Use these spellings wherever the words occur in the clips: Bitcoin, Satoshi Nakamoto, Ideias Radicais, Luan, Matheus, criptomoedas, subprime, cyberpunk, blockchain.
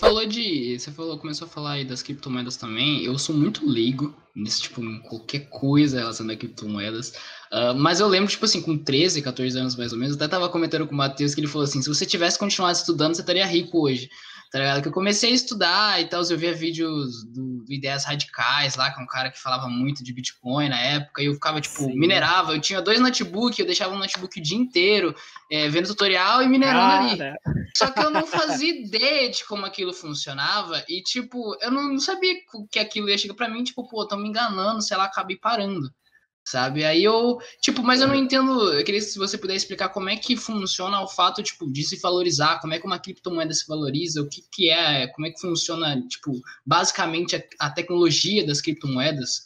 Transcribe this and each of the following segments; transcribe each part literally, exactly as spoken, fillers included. Falou de. Você falou, começou a falar aí das criptomoedas também. Eu sou muito leigo nesse tipo, em qualquer coisa relacionada a criptomoedas. Uh, mas eu lembro, tipo assim, com treze, quatorze anos mais ou menos, até tava comentando com o Matheus que ele falou assim: se você tivesse continuado estudando, você estaria rico hoje. Tá ligado? Que eu comecei a estudar e tal, eu via vídeos do, do Ideias Radicais lá, que é um cara que falava muito de Bitcoin na época, e eu ficava, tipo, Sim. minerava, eu tinha dois notebooks, eu deixava um notebook o dia inteiro, é, vendo tutorial e minerando cara. ali. Só que eu não fazia ideia de como aquilo funcionava, e, tipo, eu não, não sabia que aquilo ia chegar pra mim, tipo, pô, tão me enganando, sei lá, acabei parando. Sabe? Aí eu, tipo, mas eu não entendo, eu queria se você puder explicar como é que funciona o fato, tipo, de se valorizar, como é que uma criptomoeda se valoriza, o que que é, como é que funciona, tipo, basicamente a, a tecnologia das criptomoedas.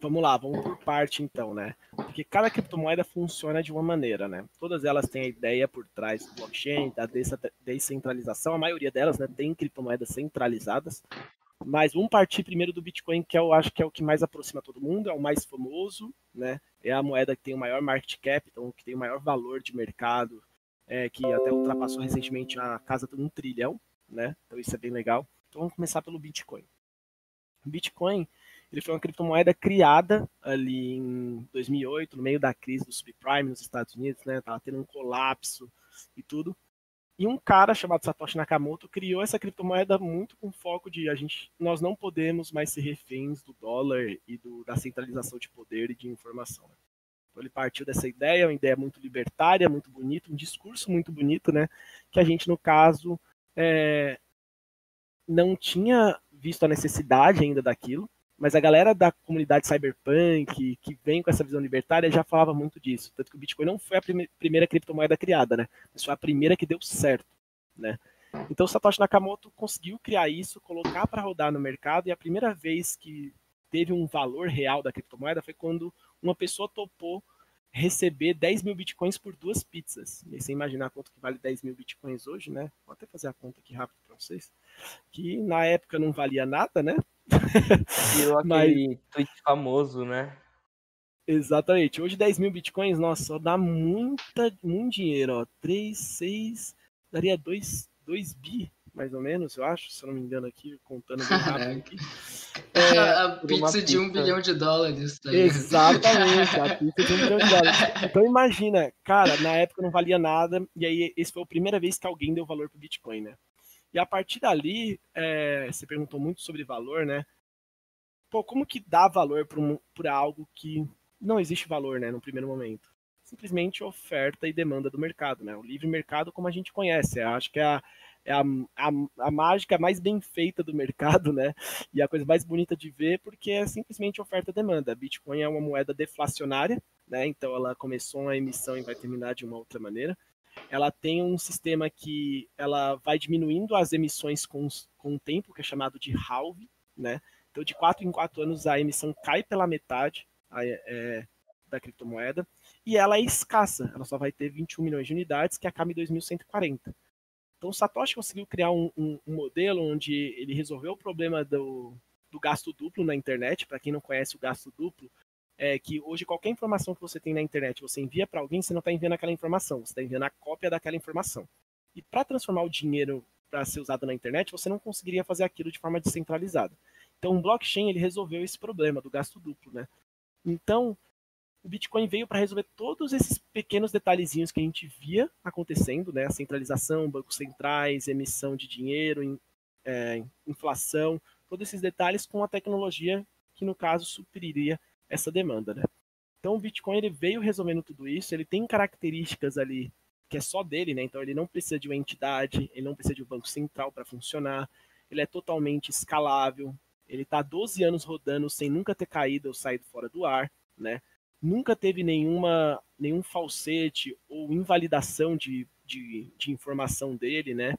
Vamos lá, vamos por parte então, né? Porque cada criptomoeda funciona de uma maneira, né? Todas elas têm a ideia por trás do blockchain, da descentralização, a maioria delas, né, tem criptomoedas centralizadas. Mas vamos partir primeiro do Bitcoin, que eu acho que é o que mais aproxima todo mundo, é o mais famoso, né? É a moeda que tem o maior market cap, então que tem o maior valor de mercado, é, que até ultrapassou recentemente a casa de um trilhão, né? Então isso é bem legal. Então vamos começar pelo Bitcoin. O Bitcoin, ele foi uma criptomoeda criada ali em dois mil e oito, no meio da crise do subprime nos Estados Unidos, né? Tava tendo um colapso e tudo. E um cara chamado Satoshi Nakamoto criou essa criptomoeda muito com foco de a gente, nós não podemos mais ser reféns do dólar e do, da centralização de poder e de informação. Então ele partiu dessa ideia, uma ideia muito libertária, muito bonita, um discurso muito bonito, né? Que a gente, no caso, é, não tinha visto a necessidade ainda daquilo, mas a galera da comunidade cyberpunk, que vem com essa visão libertária, já falava muito disso. Tanto que o Bitcoin não foi a prime- primeira criptomoeda criada, né? Mas foi a primeira que deu certo, né? Então o Satoshi Nakamoto conseguiu criar isso, colocar para rodar no mercado, e a primeira vez que teve um valor real da criptomoeda foi quando uma pessoa topou receber dez mil bitcoins por duas pizzas. E sem imaginar quanto que vale dez mil bitcoins hoje, né? Vou até fazer a conta aqui rápido para vocês. Que na época não valia nada, né? Virou aquele Mas... tweet famoso, né? Exatamente. Hoje dez mil bitcoins, nossa, só dá muita, muito dinheiro, ó. três, seis, daria dois, dois bi, mais ou menos, eu acho, se eu não me engano aqui, contando bem rápido aqui. É, a pizza de um bilhão de dólares. Tá? Exatamente, a pizza de um bilhão de dólares. Então imagina, cara, na época não valia nada, e aí essa foi a primeira vez que alguém deu valor pro Bitcoin, né? E a partir dali, é, você perguntou muito sobre valor, né? Pô, como que dá valor para algo que não existe valor, né, no primeiro momento? Simplesmente oferta e demanda do mercado, né? O livre mercado, como a gente conhece, eu acho que é, a, é a, a, a mágica mais bem feita do mercado, né? E a coisa mais bonita de ver, porque é simplesmente oferta e demanda. Bitcoin é uma moeda deflacionária, né? Então ela começou uma emissão e vai terminar de uma outra maneira. Ela tem um sistema que ela vai diminuindo as emissões com, com o tempo, que é chamado de halve, né? Então, de quatro em quatro anos, a emissão cai pela metade a, é, da criptomoeda, e ela é escassa, ela só vai ter vinte e um milhões de unidades, que acaba em dois mil cento e quarenta. Então, o Satoshi conseguiu criar um, um, um modelo onde ele resolveu o problema do, do gasto duplo na internet. Para quem não conhece o gasto duplo, é que hoje qualquer informação que você tem na internet, você envia para alguém, você não está enviando aquela informação, você está enviando a cópia daquela informação. E para transformar o dinheiro para ser usado na internet, você não conseguiria fazer aquilo de forma descentralizada. Então o blockchain, ele resolveu esse problema do gasto duplo, né? Então o Bitcoin veio para resolver todos esses pequenos detalhezinhos que a gente via acontecendo, né? A centralização, bancos centrais, emissão de dinheiro, é, inflação, todos esses detalhes com a tecnologia que, no caso, supriria essa demanda, né? Então o Bitcoin, ele veio resolvendo tudo isso, ele tem características ali que é só dele, né? Então ele não precisa de uma entidade, ele não precisa de um banco central para funcionar, ele é totalmente escalável, ele está há doze anos rodando sem nunca ter caído ou saído fora do ar, né? Nunca teve nenhuma, nenhum falsete ou invalidação de, de, de informação dele, né?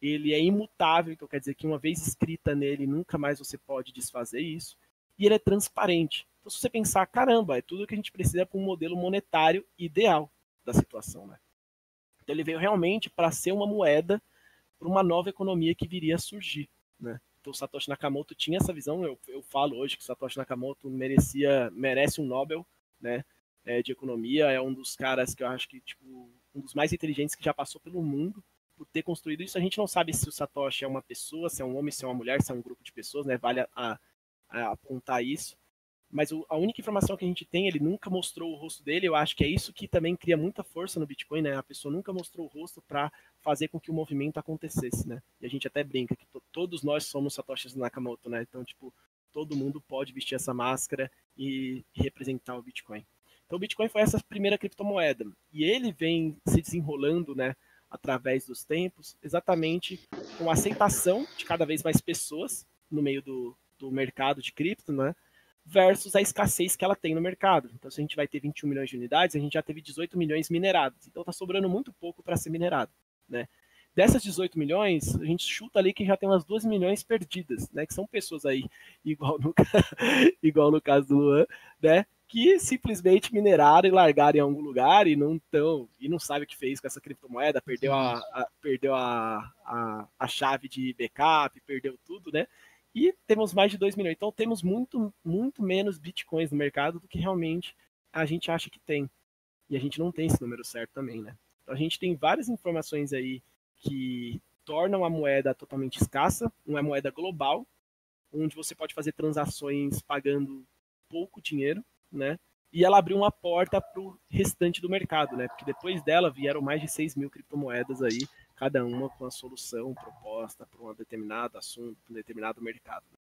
Ele é imutável, então quer dizer que uma vez escrita nele, nunca mais você pode desfazer isso, e ele é transparente. Então, se você pensar, caramba, é tudo o que a gente precisa para um modelo monetário ideal da situação, né? Então, ele veio realmente para ser uma moeda para uma nova economia que viria a surgir, né? Então, o Satoshi Nakamoto tinha essa visão. Eu, eu falo hoje que o Satoshi Nakamoto merecia, merece um Nobel, né, é, de economia. É um dos caras que eu acho que, tipo, um dos mais inteligentes que já passou pelo mundo, por ter construído isso. A gente não sabe se o Satoshi é uma pessoa, se é um homem, se é uma mulher, se é um grupo de pessoas, né? Vale a, a apontar isso. Mas o, a única informação que a gente tem, ele nunca mostrou o rosto dele. Eu acho que é isso que também cria muita força no Bitcoin, né? A pessoa nunca mostrou o rosto para fazer com que o movimento acontecesse, né? E a gente até brinca que to, todos nós somos Satoshi Nakamoto, né? Então, tipo, todo mundo pode vestir essa máscara e representar o Bitcoin. Então, o Bitcoin foi essa primeira criptomoeda. E ele vem se desenrolando, né, através dos tempos, exatamente com a aceitação de cada vez mais pessoas no meio do, do mercado de cripto, né? Versus a escassez que ela tem no mercado. Então, se a gente vai ter vinte e um milhões de unidades, a gente já teve dezoito milhões mineradas. Então, está sobrando muito pouco para ser minerado, né? Dessas dezoito milhões, a gente chuta ali que já tem umas duas milhões perdidas, né? Que são pessoas aí, igual no, igual no caso do Luan, né? Que simplesmente mineraram e largaram em algum lugar e não tão, e não sabe o que fez com essa criptomoeda, perdeu, a, a, perdeu a, a, a chave de backup, perdeu tudo, né? E temos mais de dois milhões. Então, temos muito, muito menos bitcoins no mercado do que realmente a gente acha que tem. E a gente não tem esse número certo também, né? Então, a gente tem várias informações aí que tornam a moeda totalmente escassa, uma moeda global, onde você pode fazer transações pagando pouco dinheiro, né? E ela abriu uma porta para o restante do mercado, né? Porque depois dela vieram mais de seis mil criptomoedas aí, cada uma com a solução proposta para um determinado assunto, para um determinado mercado.